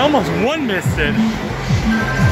I almost missed it.